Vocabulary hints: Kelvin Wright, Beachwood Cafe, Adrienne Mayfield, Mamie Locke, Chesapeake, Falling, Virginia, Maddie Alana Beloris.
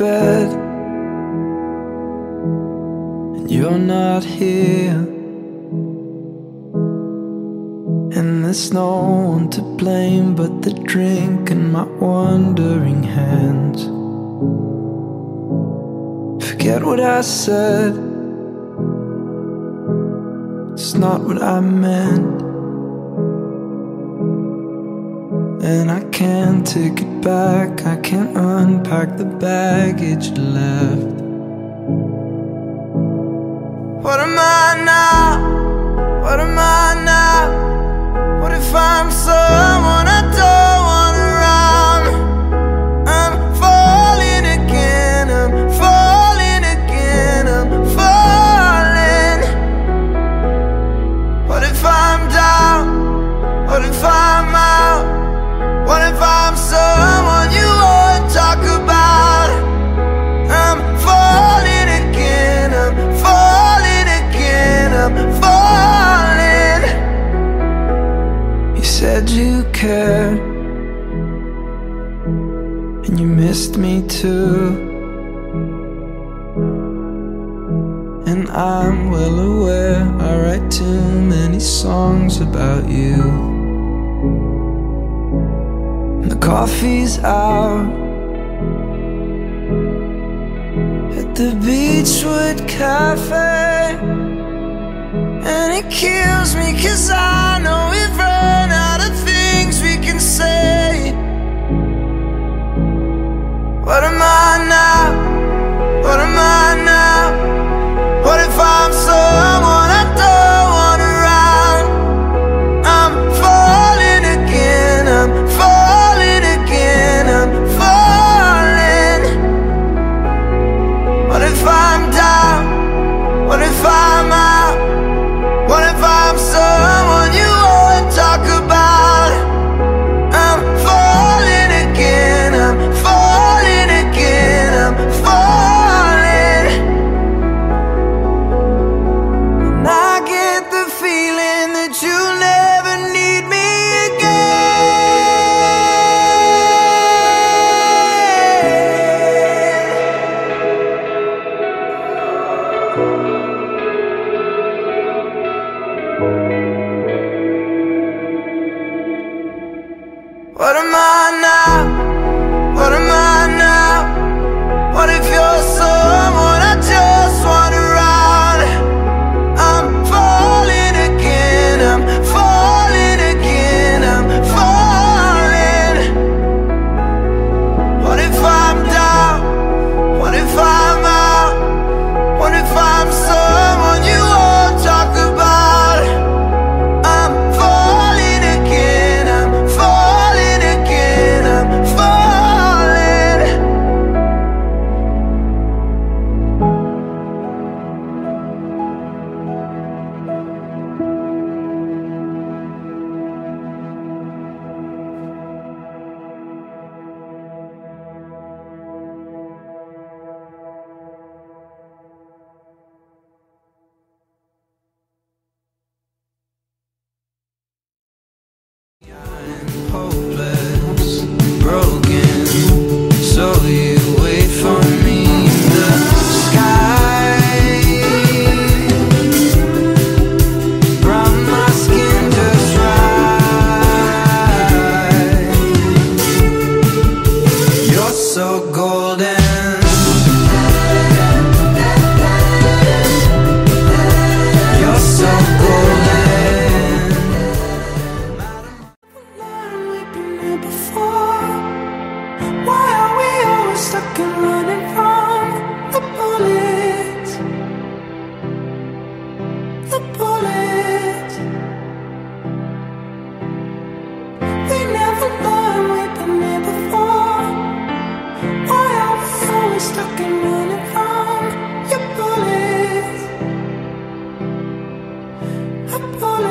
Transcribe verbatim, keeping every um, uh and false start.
bed, and you're not here, and there's no one to blame but the drink and my wandering hands. Forget what I said, it's not what I meant, and I can't take it back. I can't unpack the baggage you left. What am I now? What am I now? What if I'm someone I don't want around? I'm falling again, I'm falling again, I'm falling. What if I'm down? What if I'm out? What if I'm someone you won't talk about? I'm falling again, I'm falling again, I'm falling. You said you cared, and you missed me too, and I'm well aware I write too many songs about you. The coffee's out at the Beachwood Cafe, and it kills me cause I know we've run out of things we can say. What am I now? What am I now? What if I'm someone I don't want around? I'm falling again, I'm falling. What if I'm down? What if I'm out? What if I'm someone you won't talk about? I'm falling again, I'm falling again, I'm falling. And I get the feeling that you'll never need me again. What am I now? What am I now? What if you're someone I just want around? I'm falling again, I'm falling again, I'm falling. What if I'm down? What if I'm out? What if I'm someone you won't talk about? I'm falling again, I'm falling. Hopeless, broken, so you wait for me in the sky. Brown my skin just right. You're so golden. Stuck and running from your bullets, a bullet.